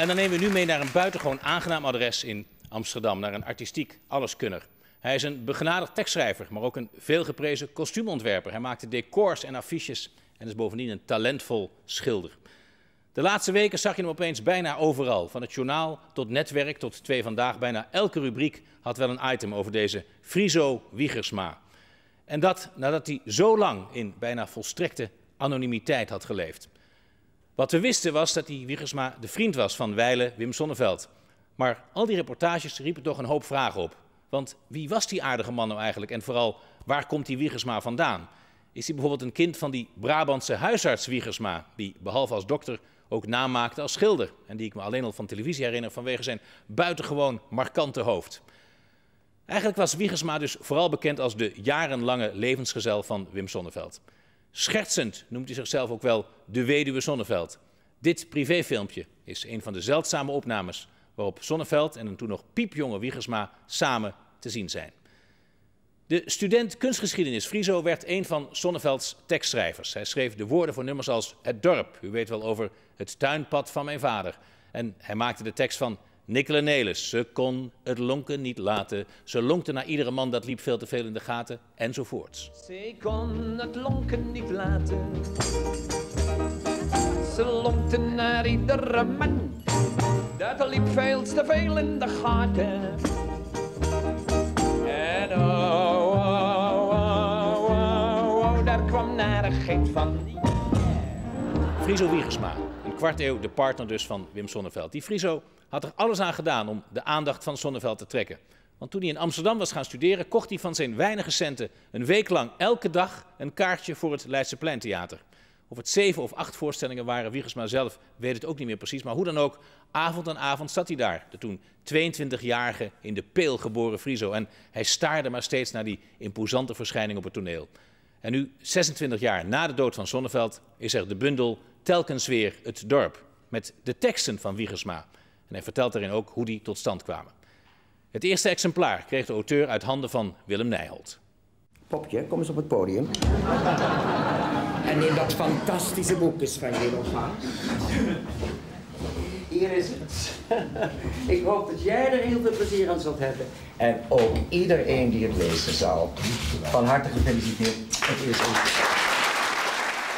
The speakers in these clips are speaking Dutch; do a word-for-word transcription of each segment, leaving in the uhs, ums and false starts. En dan nemen we nu mee naar een buitengewoon aangenaam adres in Amsterdam. Naar een artistiek alleskunner. Hij is een begenadigd tekstschrijver, maar ook een veelgeprezen kostuumontwerper. Hij maakte decors en affiches en is bovendien een talentvol schilder. De laatste weken zag je hem opeens bijna overal. Van het journaal tot netwerk tot twee vandaag. Bijna elke rubriek had wel een item over deze Friso Wiegersma. En dat nadat hij zo lang in bijna volstrekte anonimiteit had geleefd. Wat we wisten was dat die Wiegersma de vriend was van wijlen Wim Sonneveld. Maar al die reportages riepen toch een hoop vragen op. Want wie was die aardige man nou eigenlijk? En vooral, waar komt die Wiegersma vandaan? Is hij bijvoorbeeld een kind van die Brabantse huisarts Wiegersma, die behalve als dokter ook naam maakte als schilder. En die ik me alleen al van televisie herinner vanwege zijn buitengewoon markante hoofd. Eigenlijk was Wiegersma dus vooral bekend als de jarenlange levensgezel van Wim Sonneveld. Schertsend noemt hij zichzelf ook wel de weduwe Sonneveld. Dit privéfilmpje is een van de zeldzame opnames waarop Sonneveld en een toen nog piepjonge Wiegersma samen te zien zijn. De student kunstgeschiedenis Friso werd een van Sonnevelds tekstschrijvers. Hij schreef de woorden voor nummers als Het Dorp, u weet wel over Het Tuinpad van mijn vader. En hij maakte de tekst van Nickele Nelis. Ze kon het lonken niet laten. Ze lonkte naar iedere man, dat liep veel te veel in de gaten, enzovoorts. Ze kon het lonken niet laten. Ze lonkte naar iedere man, dat liep veel te veel in de gaten. En oh, oh, oh, oh, oh, daar kwam narigheid van. Yeah. Friso Wiegersma, een kwart eeuw de partner dus van Wim Sonneveld. Die Friso had er alles aan gedaan om de aandacht van Sonneveld te trekken. Want toen hij in Amsterdam was gaan studeren, kocht hij van zijn weinige centen een week lang elke dag een kaartje voor het Leidse Pleintheater. Of het zeven of acht voorstellingen waren, Wiegersma zelf weet het ook niet meer precies. Maar hoe dan ook, avond aan avond zat hij daar. De toen tweeëntwintigjarige in De Peel geboren Friso. En hij staarde maar steeds naar die imposante verschijning op het toneel. En nu, zesentwintig jaar na de dood van Sonneveld, is er de bundel Telkens weer het dorp. Met de teksten van Wiegersma. En hij vertelt daarin ook hoe die tot stand kwamen. Het eerste exemplaar kreeg de auteur uit handen van Willem Nijholt. Popje, kom eens op het podium. En in dat fantastische boek is van Willem Kan. Hier is het. Ik hoop dat jij er heel veel plezier aan zult hebben. En ook iedereen die het lezen zal. Van harte gefeliciteerd. Het is goed.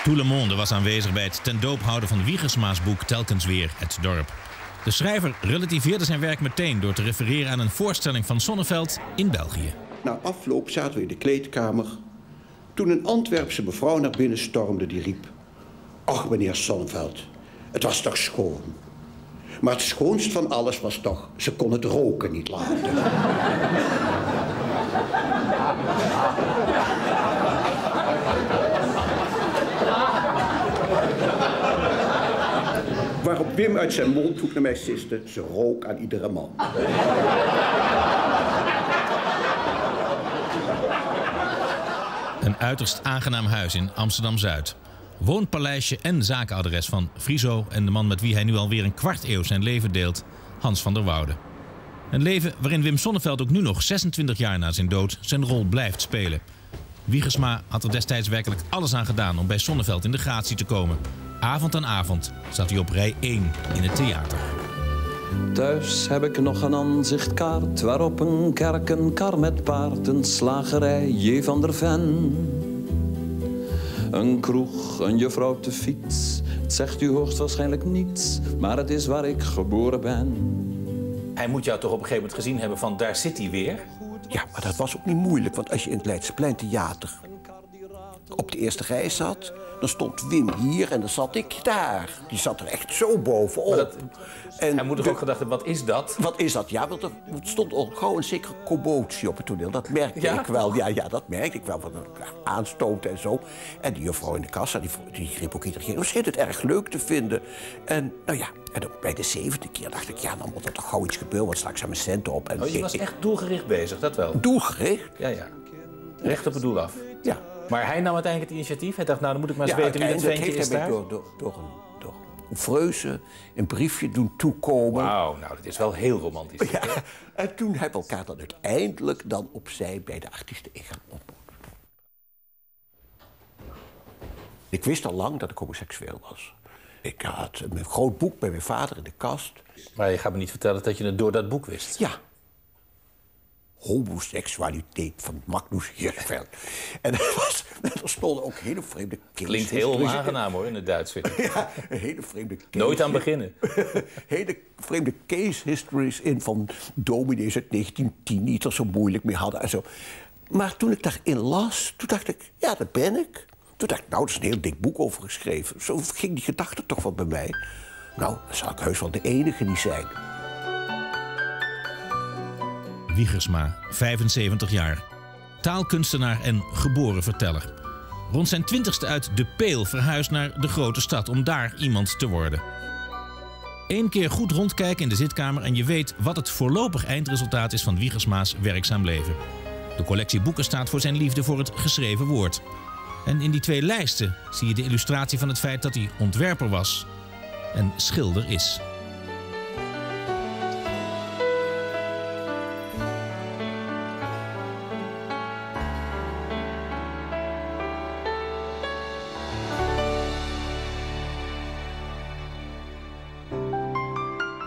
Tout le monde was aanwezig bij het ten doop houden van Wiegersma's boek Telkens weer het dorp. De schrijver relativeerde zijn werk meteen door te refereren aan een voorstelling van Sonneveld in België. Na afloop zaten we in de kleedkamer toen een Antwerpse mevrouw naar binnen stormde die riep: "Ach, meneer Sonneveld, het was toch schoon." Maar het schoonst van alles was toch, ze kon het roken niet laten. Waarop Wim uit zijn mondhoek naar mij siste: "Ze rook aan iedere man." Een uiterst aangenaam huis in Amsterdam-Zuid. Woonpaleisje en zakenadres van Friso en de man met wie hij nu alweer een kwart eeuw zijn leven deelt, Hans van der Woude. Een leven waarin Wim Sonneveld ook nu nog zesentwintig jaar na zijn dood zijn rol blijft spelen. Wiegersma had er destijds werkelijk alles aan gedaan om bij Sonneveld in de gratie te komen. Avond aan avond zat hij op rij één in het theater. Thuis heb ik nog een aanzichtkaart, waarop een kerk, een kar met paard, een slagerij, J. van der Ven. Een kroeg, een juffrouw op de fiets, het zegt u hoogstwaarschijnlijk niets, maar het is waar ik geboren ben. Hij moet jou toch op een gegeven moment gezien hebben van daar zit hij weer? Ja, maar dat was ook niet moeilijk, want als je in het Leidse Pleintheater op de eerste rij zat, dan stond Wim hier en dan zat ik daar. Die zat er echt zo bovenop. Dat, en hij moet toch ook gedacht hebben, wat is dat? Wat is dat? Ja, want er stond al gauw een zekere commotie op het toneel. Dat merkte ja? ik wel. Ja, ja, dat merkte ik wel. Van aanstoot en zo. En die juffrouw in de kassa, die, die riep ook iedere keer: "We schijnt het erg leuk te vinden." En nou ja, en ook bij de zevende keer dacht ik, ja, dan moet er toch gauw iets gebeuren, want straks zijn mijn centen op. En oh, je was ik, echt doelgericht bezig, dat wel? Doelgericht? Ja, ja. Recht op het doel af. Ja. Maar hij nam uiteindelijk het initiatief. Hij dacht, nou, dan moet ik maar eens ja, weten wie het ventje is daar. Door, door, door een, door een freuze, een briefje doen toekomen. Wauw, nou, dat is wel heel romantisch. Ja, hè? En toen hebben we elkaar dan uiteindelijk dan opzij bij de artiesten gaan ontmoeten. Ik wist al lang dat ik homoseksueel was. Ik had een groot boek bij mijn vader in de kast. Maar je gaat me niet vertellen dat je het door dat boek wist? Ja. Homoseksualiteit van Magnus Hirschfeld. En er stonden ook hele vreemde kinderen. Klinkt heel aangenaam hoor, in het Duits vind ik. Ja, hele vreemde case. Nooit aan beginnen. Hele vreemde case histories in van dominees uit negentien tien... die het er zo moeilijk mee hadden en zo. Maar toen ik daarin las, toen dacht ik, ja, dat ben ik. Toen dacht ik, nou, er is een heel dik boek over geschreven. Zo ging die gedachte toch wel bij mij. Nou, dan zal ik heus wel de enige niet zijn. Wiegersma, vijfenzeventig jaar. Taalkunstenaar en geboren verteller. Rond zijn twintigste uit De Peel verhuisd naar de grote stad om daar iemand te worden. Eén keer goed rondkijken in de zitkamer en je weet wat het voorlopig eindresultaat is van Wiegersma's werkzaam leven. De collectie boeken staat voor zijn liefde voor het geschreven woord. En in die twee lijsten zie je de illustratie van het feit dat hij ontwerper was en schilder is.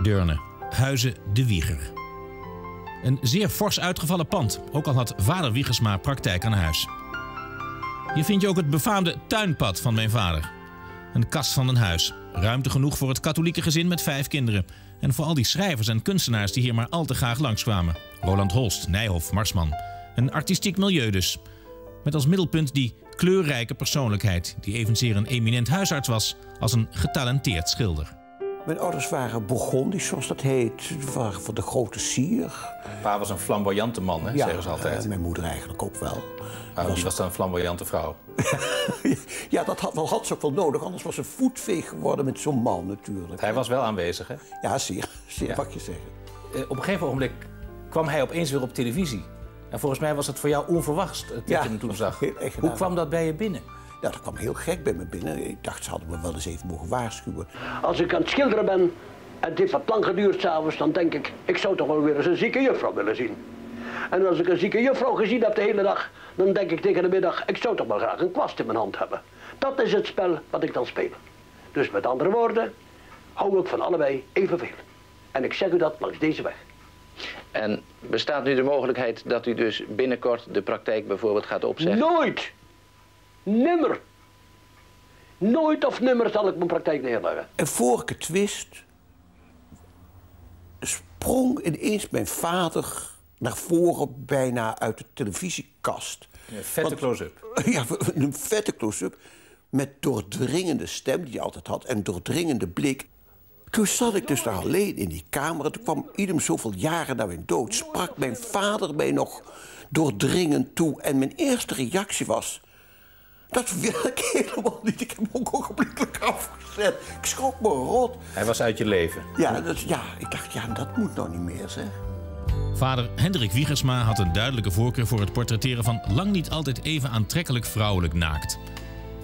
Deurne, Huize de Wieger. Een zeer fors uitgevallen pand, ook al had vader Wiegersma praktijk aan huis. Hier vind je ook het befaamde tuinpad van mijn vader. Een kast van een huis, ruimte genoeg voor het katholieke gezin met vijf kinderen. En voor al die schrijvers en kunstenaars die hier maar al te graag langskwamen. Roland Holst, Nijhoff, Marsman. Een artistiek milieu dus. Met als middelpunt die kleurrijke persoonlijkheid, die evenzeer een eminent huisarts was als een getalenteerd schilder. Mijn ouders waren Bourgondisch, zoals dat heet. Ze waren van de grote sier. Pa was een flamboyante man, hè, ja, zeggen ze altijd. Uh, mijn moeder eigenlijk ook wel. Oh, was... Die was dan een flamboyante vrouw. Ja, dat had, wel, had ze ook wel nodig. Anders was ze voetveeg geworden met zo'n man natuurlijk. Hij was wel aanwezig, hè? Ja, zeer. Zeer, ja. Mag je zeggen. Uh, op een gegeven ogenblik kwam hij opeens weer op televisie. En volgens mij was het voor jou onverwachts, dat ja, je hem toen zag. Hoe kwam dat bij je binnen? Ja, dat kwam heel gek bij me binnen. Ik dacht, ze hadden me wel eens even mogen waarschuwen. Als ik aan het schilderen ben, en het heeft wat lang geduurd s'avonds, dan denk ik, ik zou toch wel weer eens een zieke juffrouw willen zien. En als ik een zieke juffrouw gezien heb de hele dag, dan denk ik tegen de middag, ik zou toch wel graag een kwast in mijn hand hebben. Dat is het spel wat ik dan speel. Dus met andere woorden, hou ik van allebei evenveel. En ik zeg u dat langs deze weg. En bestaat nu de mogelijkheid dat u dus binnenkort de praktijk bijvoorbeeld gaat opzeggen? Nooit! Nimmer. Nooit of nimmer zal ik mijn praktijk neerleggen. En voor ik het wist, sprong ineens mijn vader naar voren bijna uit de televisiekast. Een vette close-up. Ja, een vette close-up met doordringende stem die hij altijd had en doordringende blik. Toen zat ik dus daar alleen in die kamer. Toen kwam iedem zoveel jaren na mijn dood. Sprak mijn vader mij nog doordringend toe. En mijn eerste reactie was... Dat wil ik helemaal niet. Ik heb hem ook ogenblikkelijk afgezet. Ik schrok me rot. Hij was uit je leven. Ja, dat, ja, ik dacht, ja, dat moet nou niet meer, zeg. Vader Hendrik Wiegersma had een duidelijke voorkeur voor het portretteren van lang niet altijd even aantrekkelijk vrouwelijk naakt.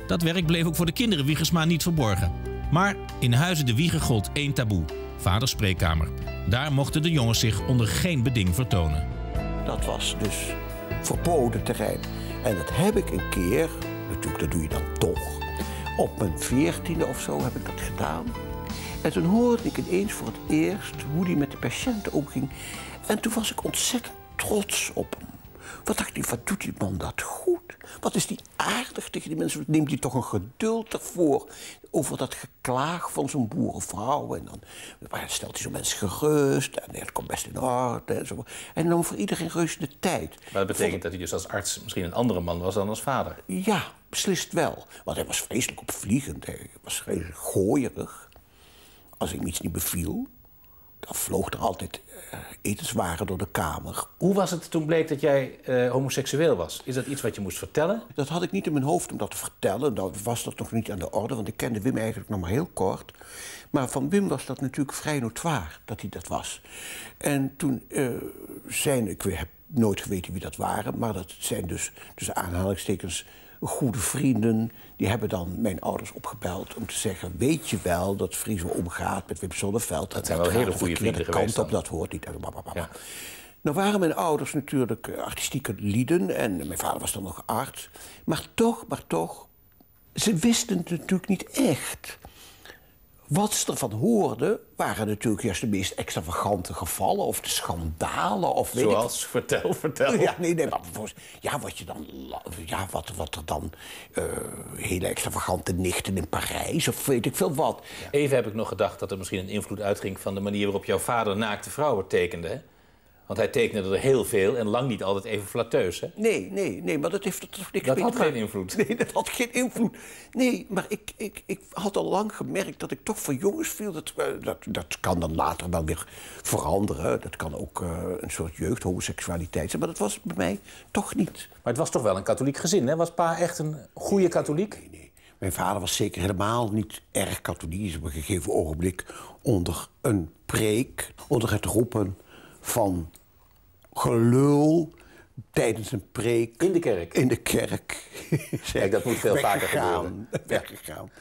Dat werk bleef ook voor de kinderen Wiegersma niet verborgen. Maar in Huizen de Wieger gold één taboe, vaders spreekkamer. Daar mochten de jongens zich onder geen beding vertonen. Dat was dus verboden terrein. En dat heb ik een keer... Natuurlijk, dat doe je dan toch. Op mijn veertiende of zo heb ik dat gedaan. En toen hoorde ik ineens voor het eerst hoe die met de patiënten omging. En toen was ik ontzettend trots op hem. Wat dacht ik, wat doet die man dat goed? Wat is die aardig tegen die mensen? Neemt die toch een geduld ervoor? Over dat geklaag van zo'n boerenvrouw. En dan stelt hij zo'n mens gerust. En dat komt best in orde. En, zo. En dan voor iedereen rust de tijd. Maar dat betekent Vol dat hij dus als arts misschien een andere man was dan als vader? Ja, beslist wel. Want hij was vreselijk opvliegend. Hij was vreselijk gooierig. Als hem iets niet beviel, dan vloog er altijd etenswaren door de kamer. Hoe was het toen bleek dat jij uh, homoseksueel was? Is dat iets wat je moest vertellen? Dat had ik niet in mijn hoofd om dat te vertellen. Dat was dat nog niet aan de orde, want ik kende Wim eigenlijk nog maar heel kort. Maar van Wim was dat natuurlijk vrij notoire, dat hij dat was. En toen uh, zijn, ik heb nooit geweten wie dat waren, maar dat zijn dus, tussen aanhalingstekens, goede vrienden. Die hebben dan mijn ouders opgebeld om te zeggen... weet je wel dat Friso omgaat met Wim Sonneveld? Dat zijn wel hele goede vrienden geweest. Kant op, dat hoort niet. Ja. Nou waren mijn ouders natuurlijk artistieke lieden... en mijn vader was dan nog arts. Maar toch, maar toch... ze wisten het natuurlijk niet echt. Wat ze ervan hoorden waren natuurlijk juist de meest extravagante gevallen of de schandalen. Of weet Zoals, ik vertel, vertel. Ja, nee, nee, maar ja, wat, je dan, ja, wat, wat er dan uh, hele extravagante nichten in Parijs of weet ik veel wat. Even heb ik nog gedacht dat er misschien een invloed uitging van de manier waarop jouw vader naakte vrouwen tekende. Hè? Want hij tekende er heel veel en lang niet altijd even flatteus, hè? Nee, nee, nee, maar dat heeft dat niks mee. Dat had geen invloed. Nee, dat had geen invloed. Nee, maar ik, ik, ik had al lang gemerkt dat ik toch voor jongens viel. Dat, dat, dat kan dan later wel weer veranderen. Dat kan ook uh, een soort jeugdhomoseksualiteit zijn. Maar dat was bij mij toch niet. Maar het was toch wel een katholiek gezin, hè? Was pa echt een goede katholiek? Nee, nee, nee. Mijn vader was zeker helemaal niet erg katholiek. Op een gegeven ogenblik onder een preek, onder het roepen van gelul tijdens een preek. In de kerk? In de kerk. Kijk, dat moet veel vaker gebeuren. Weggegaan.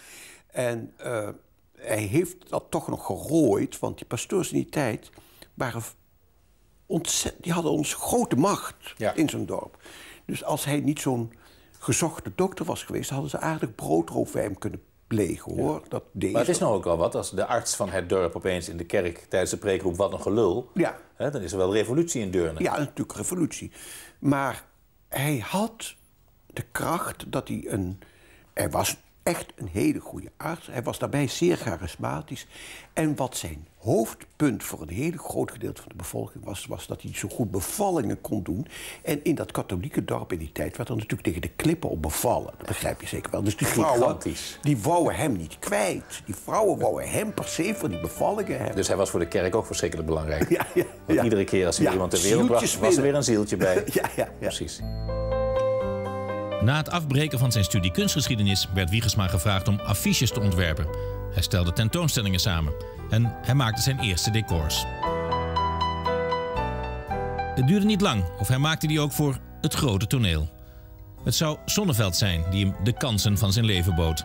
En uh, hij heeft dat toch nog gerooid, want die pastoors in die tijd waren ontzettend, die hadden ons grote macht, ja, in zo'n dorp. Dus als hij niet zo'n gezochte dokter was geweest, hadden ze aardig broodroof bij hem kunnen plegen, hoor. Ja. Dat deed maar het is nog ook wel wat als de arts van het dorp opeens in de kerk tijdens de preek roept wat een gelul. Ja. Hè, dan is er wel revolutie in Deurne. Ja, natuurlijk revolutie. Maar hij had de kracht dat hij een... Hij was echt een hele goede arts. Hij was daarbij zeer charismatisch. En wat zijn hoofdpunt voor een heel groot gedeelte van de bevolking was... was dat hij zo goed bevallingen kon doen. En in dat katholieke dorp in die tijd werd er natuurlijk tegen de klippen op bevallen. Dat begrijp je zeker wel. Dus die vrouwen, die wouden hem niet kwijt. Die vrouwen wouden hem per se voor die bevallingen hebben. Dus hij was voor de kerk ook verschrikkelijk belangrijk. Ja, ja, want ja, iedere keer als hij ja, iemand ter wereld bracht, was er weer een zieltje bij. Ja, ja, ja, precies. Na het afbreken van zijn studie kunstgeschiedenis werd Wiegersma gevraagd om affiches te ontwerpen. Hij stelde tentoonstellingen samen en hij maakte zijn eerste decors. Het duurde niet lang of hij maakte die ook voor het grote toneel. Het zou Sonneveld zijn die hem de kansen van zijn leven bood.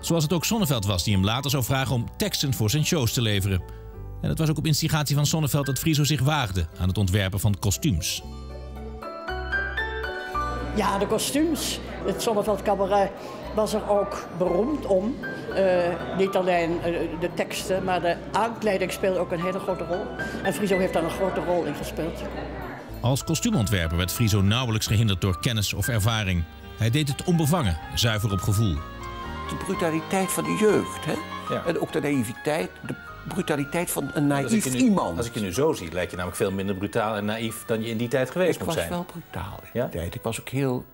Zoals het ook Sonneveld was die hem later zou vragen om teksten voor zijn shows te leveren. En het was ook op instigatie van Sonneveld dat Friso zich waagde aan het ontwerpen van kostuums. Ja, de kostuums. Het Sonneveld Cabaret was er ook beroemd om. Uh, niet alleen uh, de teksten, maar de aankleding speelde ook een hele grote rol. En Friso heeft daar een grote rol in gespeeld. Als kostuumontwerper werd Friso nauwelijks gehinderd door kennis of ervaring. Hij deed het onbevangen, zuiver op gevoel. De brutaliteit van de jeugd, hè? Ja. En ook de naïviteit, de brutaliteit van een naïef nu, iemand. Als ik je nu zo zie, lijkt je namelijk veel minder brutaal en naïef dan je in die tijd geweest moet zijn. Ik was wel brutaal in die ja? tijd. Ik was ook heel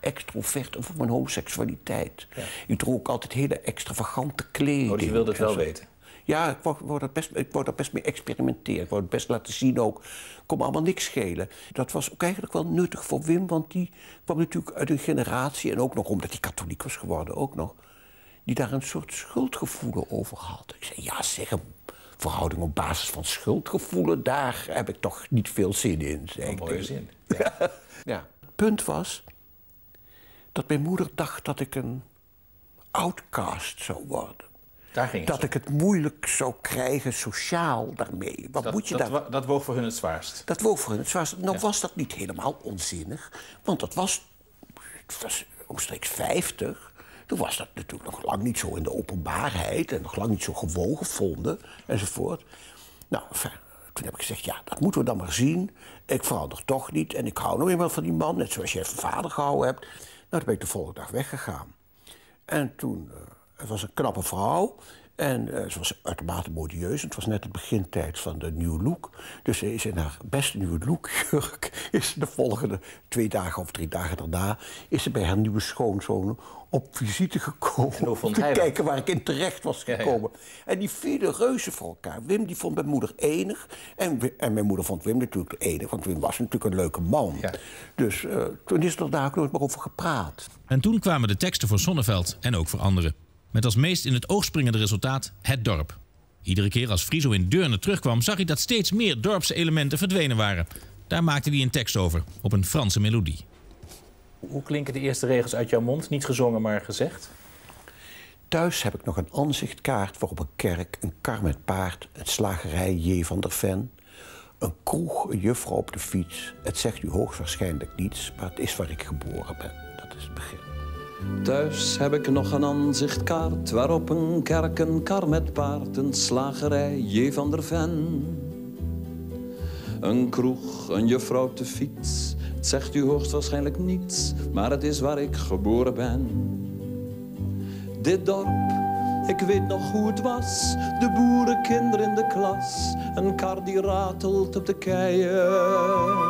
extrovert over mijn homoseksualiteit. Ja. Ik droeg ook altijd hele extravagante kleding. Oh, dus je wilde het wel weten? Ja, ik wou, wou dat best, ik wou daar best mee experimenteren. Ik wou het best laten zien ook. Kon me allemaal niks schelen. Dat was ook eigenlijk wel nuttig voor Wim, want die kwam natuurlijk uit een generatie... en ook nog omdat hij katholiek was geworden, ook nog... die daar een soort schuldgevoel over had. Ik zei, ja zeg, een verhouding op basis van schuldgevoelen... daar heb ik toch niet veel zin in. Een mooie zin. Ja. Ja. Het punt was dat mijn moeder dacht dat ik een outcast zou worden. Daar ging het dat om. Ik het moeilijk zou krijgen sociaal daarmee. Wat dat, moet je dat, daar... dat woog voor hun het zwaarst. Dat woog voor hun het zwaarst. Nou ja. was dat niet helemaal onzinnig, want dat was, dat was omstreeks vijftig... Toen was dat natuurlijk nog lang niet zo in de openbaarheid... en nog lang niet zo gewoon gevonden, enzovoort. Nou, enfin, toen heb ik gezegd, ja, dat moeten we dan maar zien. Ik verander toch niet en ik hou nog eenmaal van die man... net zoals jij van vader gehouden hebt. Nou, toen ben ik de volgende dag weggegaan. En toen, uh, het was een knappe vrouw... en uh, ze was uitermate modieus. Het was net het begintijd van de nieuwe look. Dus ze is in haar beste nieuwe lookjurk... is de volgende twee dagen of drie dagen daarna... is ze bij haar nieuwe schoonzoon op visite gekomen... om te kijken dat. waar ik in terecht was gekomen. Ja, ja. En die vielen reuzen voor elkaar. Wim die vond mijn moeder enig. En, en mijn moeder vond Wim natuurlijk enig. Want Wim was natuurlijk een leuke man. Ja. Dus uh, toen is er daar ook nooit meer over gepraat. En toen kwamen de teksten voor Sonneveld en ook voor anderen. Met als meest in het oog springende resultaat het dorp. Iedere keer als Friso in Deurne terugkwam, zag hij dat steeds meer dorpse elementen verdwenen waren. Daar maakte hij een tekst over, op een Franse melodie. Hoe klinken de eerste regels uit jouw mond? Niet gezongen, maar gezegd. Thuis heb ik nog een aanzichtkaart waarop een kerk, een kar met paard, een slagerij J. van der Ven, een kroeg, een juffrouw op de fiets. Het zegt u hoogstwaarschijnlijk niets, maar het is waar ik geboren ben. Dat is het begin. Thuis heb ik nog een aanzichtkaart, waarop een kerk, een kar met paard, een slagerij, J. van der Ven. Een kroeg, een juffrouw op de fiets, het zegt u hoogstwaarschijnlijk niets, maar het is waar ik geboren ben. Dit dorp, ik weet nog hoe het was, de boerenkinderen in de klas, een kar die ratelt op de keien.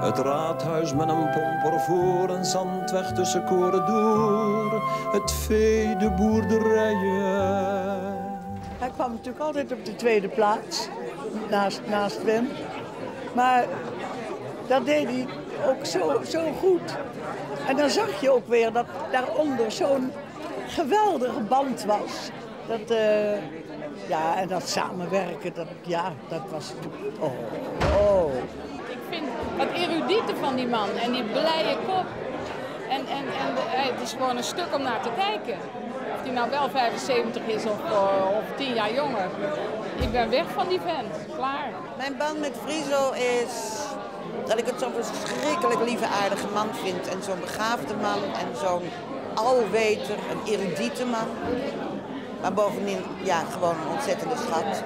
Het raadhuis met een pomper voor, een zandweg tussen koren door, het vee, de boerderijen. Hij kwam natuurlijk altijd op de tweede plaats, naast, naast Wim. Maar dat deed hij ook zo, zo goed. En dan zag je ook weer dat daaronder zo'n geweldige band was. Dat, uh, ja, en dat samenwerken, dat, ja, dat was... Oh, oh. Ik vind dat erudite van die man en die blije kop. En, en, en het is gewoon een stuk om naar te kijken. Of die nou wel vijfenzeventig is of, uh, of tien jaar jonger. Ik ben weg van die vent. Klaar. Mijn band met Friso is dat ik het zo'n verschrikkelijk lieve aardige man vind. En zo'n begaafde man en zo'n alweter, een erudite man. Maar bovendien, ja, gewoon een ontzettende schat. Hij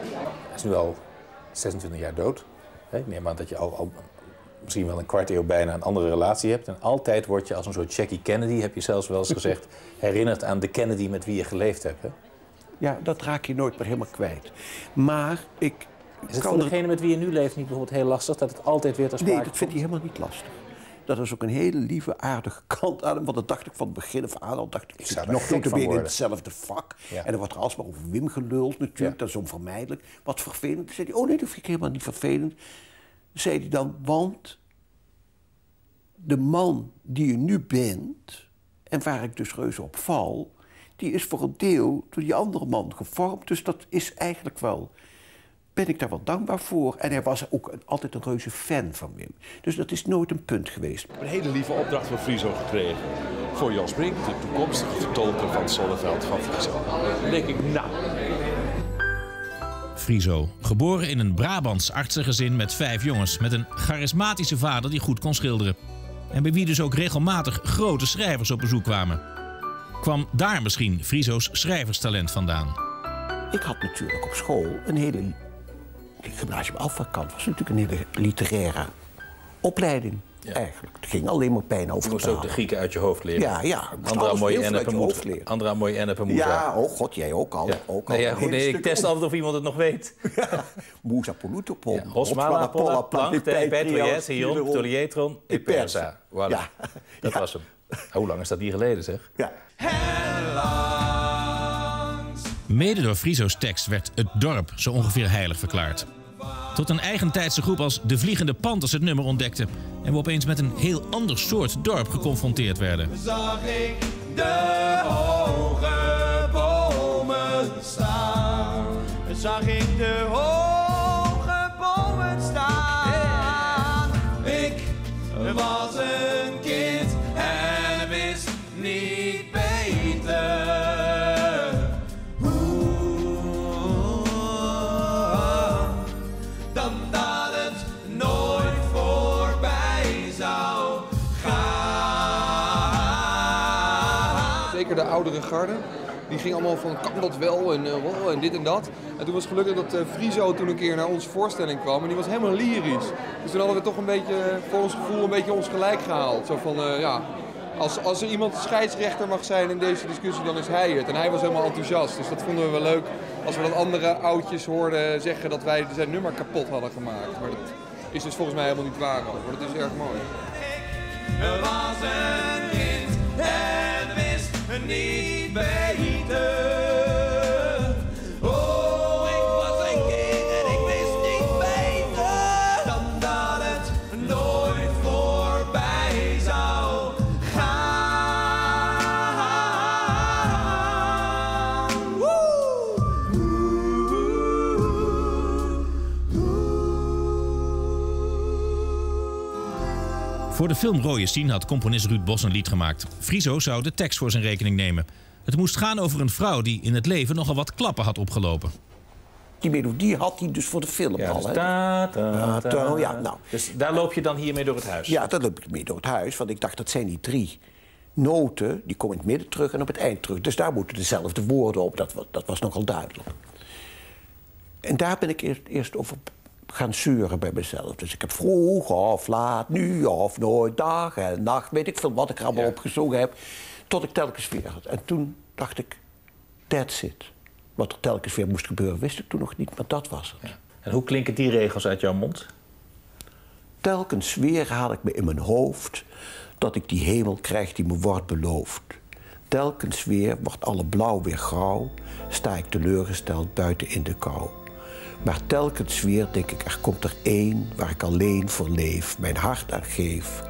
is nu al zesentwintig jaar dood. Ik neem aan dat je al, al misschien wel een kwart eeuw bijna een andere relatie hebt. En altijd word je als een soort Jackie Kennedy, heb je zelfs wel eens gezegd, herinnerd aan de Kennedy met wie je geleefd hebt. Hè? Ja, dat raak je nooit meer helemaal kwijt. Maar ik... Is het voor degene met wie je nu leeft niet bijvoorbeeld heel lastig dat het altijd weer ter sprake komt? Nee, dat vind ik helemaal niet lastig. Dat is ook een hele lieve, aardige kant aan hem. Want dat dacht ik van het begin af aan al. Dacht ik, ik zit nog tot weer in hetzelfde vak. Ja. En er wordt er alsmaar over Wim geluld natuurlijk. Ja. Dat is onvermijdelijk. Wat vervelend. Toen zei hij, oh nee, dat vind ik helemaal niet vervelend. Toen zei hij dan, want de man die je nu bent, en waar ik dus reuze op val, die is voor een deel door die andere man gevormd. Dus dat is eigenlijk wel... ben ik daar wel dankbaar voor. En hij was ook een, altijd een reuze fan van Wim. Dus dat is nooit een punt geweest. Een hele lieve opdracht van Friso gekregen. Voor Jos Brink, de toekomstige vertolker van Sonneveld van Friso. Dan denk ik, nou... Friso, geboren in een Brabants artsengezin met vijf jongens... met een charismatische vader die goed kon schilderen. En bij wie dus ook regelmatig grote schrijvers op bezoek kwamen. Kwam daar misschien Friso's schrijverstalent vandaan? Ik had natuurlijk op school een hele... Het gymnasium Alpha-kant was natuurlijk een hele literaire opleiding, ja. Eigenlijk. Het ging alleen maar bijna over taal. Je moest ook de Grieken uit je hoofd leren. Ja, ja. Andra mooi en uit je hoofd leren. Andra mooi en op ja, oh god, jij ook al. Ja. Ook al nee, ja, goed, nee, ik test om... altijd of iemand het nog weet. Mousa polutopon. Osmala, Apollo, Plank, Petrias, Hion, Tolietron, Epersa. Voilà, dat was hem. Hoe lang is dat hier geleden, zeg? Ja. Mede door Friso's tekst werd het dorp zo ongeveer heilig verklaard. Tot een eigentijdse groep als De Vliegende Panthers het nummer ontdekte... en we opeens met een heel ander soort dorp geconfronteerd werden. Zag ik de hoge bomen staan. Zag ik de hoge bomen staan. Ik was een kind en wist niet beter. De oudere garde, die ging allemaal van kan dat wel en, uh, wow, en dit en dat. En toen was het gelukkig dat uh, Friso toen een keer naar onze voorstelling kwam en die was helemaal lyrisch. Dus toen hadden we toch een beetje, voor ons gevoel, een beetje ons gelijk gehaald. Zo van, uh, ja, als, als er iemand scheidsrechter mag zijn in deze discussie, dan is hij het. En hij was helemaal enthousiast, dus dat vonden we wel leuk als we dat andere oudjes hoorden zeggen dat wij zijn nummer kapot hadden gemaakt. Maar dat is dus volgens mij helemaal niet waar, maar dat is erg mooi. Er was een kind en wist niet beter. Oh, ik was een kind en ik wist niet beter dan dat het nooit voorbij zou gaan. Woe! Woe! Woe! Voor de film Rooie Stien had componist Ruud Bos een lied gemaakt. Friso zou de tekst voor zijn rekening nemen. Het moest gaan over een vrouw die in het leven nogal wat klappen had opgelopen. Die melodie had hij dus voor de film ja, al. Dus, ta, ta, ta, ta. Ja, nou. Dus daar loop je dan hiermee door het huis? Ja, daar loop ik mee door het huis, want ik dacht dat zijn die drie noten, die komen in het midden terug en op het eind terug. Dus daar moeten dezelfde woorden op, dat, dat was nogal duidelijk. En daar ben ik eerst, eerst over gaan zeuren bij mezelf. Dus ik heb vroeg of laat, nu of nooit, dag en nacht, weet ik veel wat ik er allemaal ja. opgezongen heb. Tot ik telkens weer had. En toen dacht ik, that's it. Wat er telkens weer moest gebeuren, wist ik toen nog niet, maar dat was het. Ja. En hoe klinken die regels uit jouw mond? Telkens weer haal ik me in mijn hoofd dat ik die hemel krijg die me wordt beloofd. Telkens weer wordt alle blauw weer grauw, sta ik teleurgesteld buiten in de kou. Maar telkens weer denk ik, er komt er één waar ik alleen voor leef, mijn hart aan geef.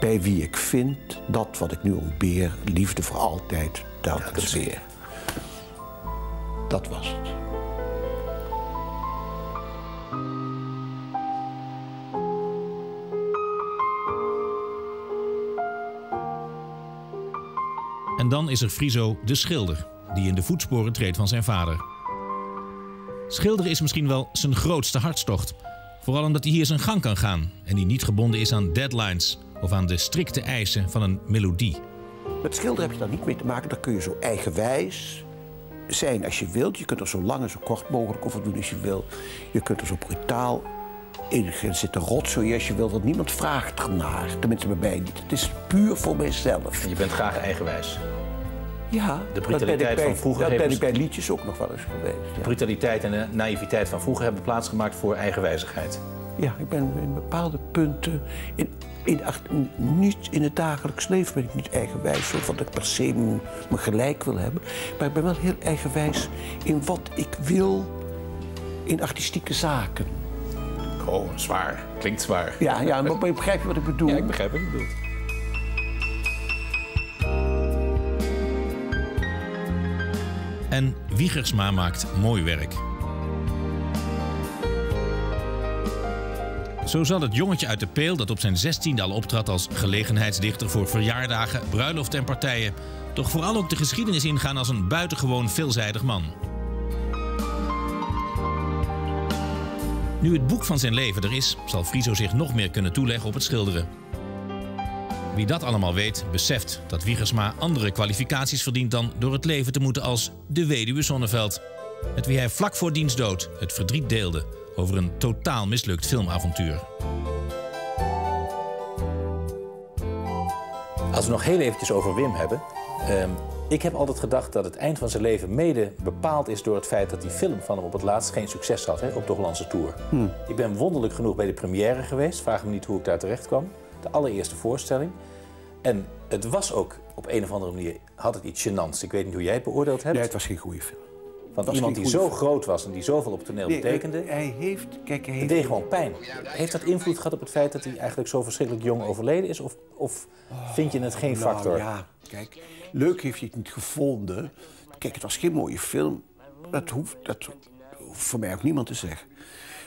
Bij wie ik vind dat wat ik nu ontbeer, liefde voor altijd, telkens weer. Dat was het. En dan is er Friso de Schilder, die in de voetsporen treedt van zijn vader. Schilderen is misschien wel zijn grootste hartstocht. Vooral omdat hij hier zijn gang kan gaan en die niet gebonden is aan deadlines of aan de strikte eisen van een melodie. Met schilderen heb je daar niet mee te maken, daar kun je zo eigenwijs zijn als je wilt. Je kunt er zo lang en zo kort mogelijk over doen als je wilt. Je kunt er zo brutaal in zitten rotzooi als je wilt, want niemand vraagt ernaar. Tenminste bij mij niet. Het is puur voor mijzelf. Je bent graag eigenwijs. Ja, de brutaliteit van vroeger. Dat ben ik bij liedjes ook nog wel eens geweest. Ja. De brutaliteit en de naïviteit van vroeger hebben plaatsgemaakt voor eigenwijzigheid. Ja, ik ben in bepaalde punten. In, in, in, niet in het dagelijks leven ben ik niet eigenwijs, want ik per se me gelijk wil hebben. Maar ik ben wel heel eigenwijs in wat ik wil in artistieke zaken. Oh, zwaar. Klinkt zwaar. Ja, ja, maar begrijp je wat ik bedoel? Ja, ik begrijp wat je bedoelt. En Wiegersma maakt mooi werk. Zo zal het jongetje uit De Peel, dat op zijn zestiende al optrad als gelegenheidsdichter voor verjaardagen, bruiloften en partijen, toch vooral ook de geschiedenis ingaan als een buitengewoon veelzijdig man. Nu het boek van zijn leven er is, zal Friso zich nog meer kunnen toeleggen op het schilderen. Wie dat allemaal weet, beseft dat Wiegersma andere kwalificaties verdient dan door het leven te moeten als de weduwe Sonneveld. Met wie hij vlak voor diens dood het verdriet deelde over een totaal mislukt filmavontuur. Als we nog heel eventjes over Wim hebben. Um, ik heb altijd gedacht dat het eind van zijn leven mede bepaald is door het feit dat die film van hem op het laatst geen succes had, hè, op de Hollandse Tour. Hm. Ik ben wonderlijk genoeg bij de première geweest, vraag me niet hoe ik daar terecht kwam. De allereerste voorstelling. En het was ook, op een of andere manier, had het iets gênants. Ik weet niet hoe jij het beoordeeld hebt. Ja, het was geen goede film. Want iemand die zo film. groot was en die zoveel op het toneel nee, betekende, hij heeft, kijk, hij heeft... het deed gewoon pijn. Heeft dat invloed gehad op het feit dat hij eigenlijk zo verschrikkelijk jong overleden is? Of, of oh, vind je het geen nou, factor? Ja, kijk, leuk heeft hij het niet gevonden. Kijk, het was geen mooie film. Dat hoeft, dat hoeft voor mij ook niemand te zeggen.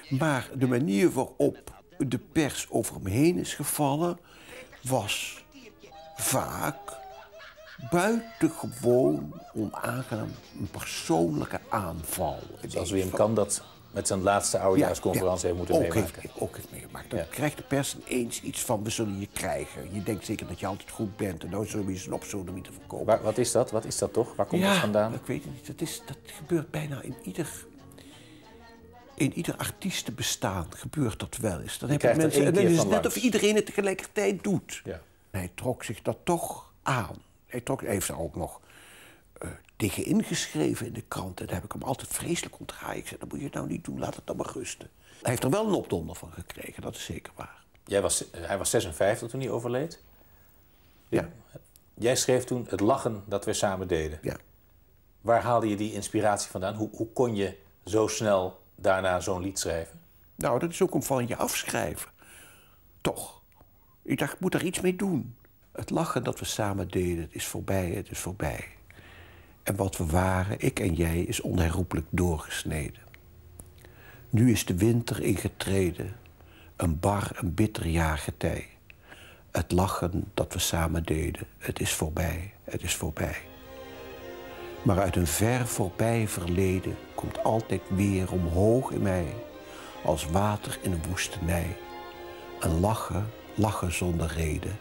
Maar de manier waarop de pers over hem heen is gevallen, was vaak buitengewoon onaangenaam, een persoonlijke aanval. Zoals Wim Kan dat met zijn laatste oudejaarsconferentie ja, ja, heeft moeten ook meemaken. Heeft, ook heeft meegemaakt. Dan ja. krijgt de pers ineens iets van, we zullen je krijgen. Je denkt zeker dat je altijd goed bent en nou zullen we je een opzoden te verkopen. Waar, wat is dat? Wat is dat toch? Waar komt ja, dat vandaan? Ik weet het niet. Dat, is, dat gebeurt bijna in ieder... In ieder artiestenbestaan gebeurt dat wel eens. Dan hebben mensen, en dan is het net of iedereen het tegelijkertijd doet. Ja. Hij trok zich dat toch aan. Hij, trok, hij heeft daar ook nog uh, tegen ingeschreven in de krant. En daar heb ik hem altijd vreselijk ontdraaid. Ik zei, dat moet je nou niet doen, laat het dan maar rusten. Hij heeft er wel een opdonder van gekregen, dat is zeker waar. Jij was, hij was zesenvijftig toen hij overleed? Ja. Jij schreef toen het lachen dat we samen deden. Ja. Waar haalde je die inspiratie vandaan? Hoe, hoe kon je zo snel daarna zo'n lied schrijven? Nou, dat is ook om van je afschrijven. Toch. Ik dacht, ik moet daar iets mee doen. Het lachen dat we samen deden, het is voorbij, het is voorbij. En wat we waren, ik en jij, is onherroepelijk doorgesneden. Nu is de winter ingetreden, een bar en bitter jaargetij. Het lachen dat we samen deden, het is voorbij, het is voorbij. Maar uit een ver voorbij verleden komt altijd weer omhoog in mij, als water in een woestenij. Een lachen, lachen zonder reden,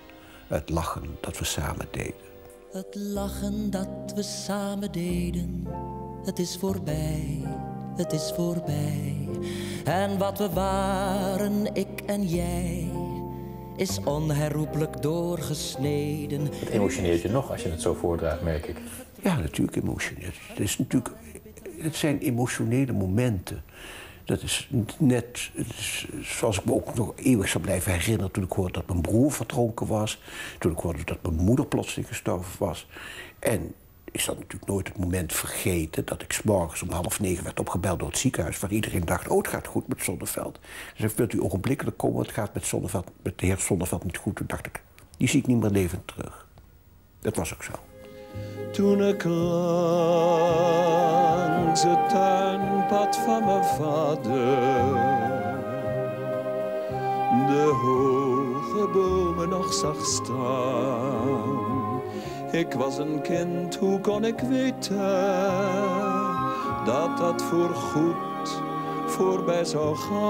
het lachen dat we samen deden. Het lachen dat we samen deden, het is voorbij, het is voorbij. En wat we waren, ik en jij, is onherroepelijk doorgesneden. Het emotioneert je nog als je het zo voordraagt, merk ik. Ja, natuurlijk emotioneert. Het is natuurlijk, het zijn emotionele momenten. Dat is net het is, zoals ik me ook nog eeuwig zou blijven herinneren... toen ik hoorde dat mijn broer verdronken was. Toen ik hoorde dat mijn moeder plotseling gestorven was. En ik zal natuurlijk nooit het moment vergeten... dat ik 's morgens om half negen werd opgebeld door het ziekenhuis... waar iedereen dacht, oh, het gaat goed met Sonneveld. Dus ik wilt u ogenblikkelijk komen, het gaat met, Sonneveld, met de heer Sonneveld niet goed. Toen dacht ik, die zie ik niet meer levend terug. Dat was ook zo. Toen ik langs het tuinpad van mijn vader de hoge bomen nog zag staan. Ik was een kind, hoe kon ik weten dat dat voorgoed voorbij zou gaan?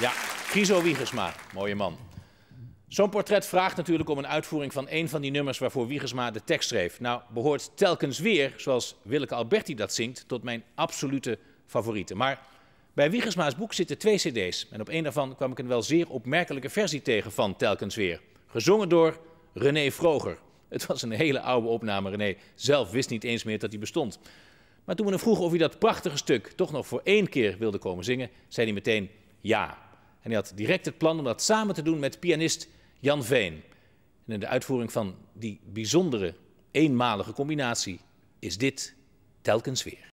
Ja, Friso Wiegersma, mooie man. Zo'n portret vraagt natuurlijk om een uitvoering van één van die nummers waarvoor Wiegersma de tekst schreef. Nou, behoort telkens weer, zoals Willeke Alberti dat zingt, tot mijn absolute favorieten. Maar bij Wiegersma's boek zitten twee cd's. En op één daarvan kwam ik een wel zeer opmerkelijke versie tegen van Telkens weer. Gezongen door René Froger. Het was een hele oude opname. René zelf wist niet eens meer dat die bestond. Maar toen we hem vroegen of hij dat prachtige stuk toch nog voor één keer wilde komen zingen, zei hij meteen ja. En hij had direct het plan om dat samen te doen met pianist Jan Veen. En in de uitvoering van die bijzondere, eenmalige combinatie is dit telkens weer.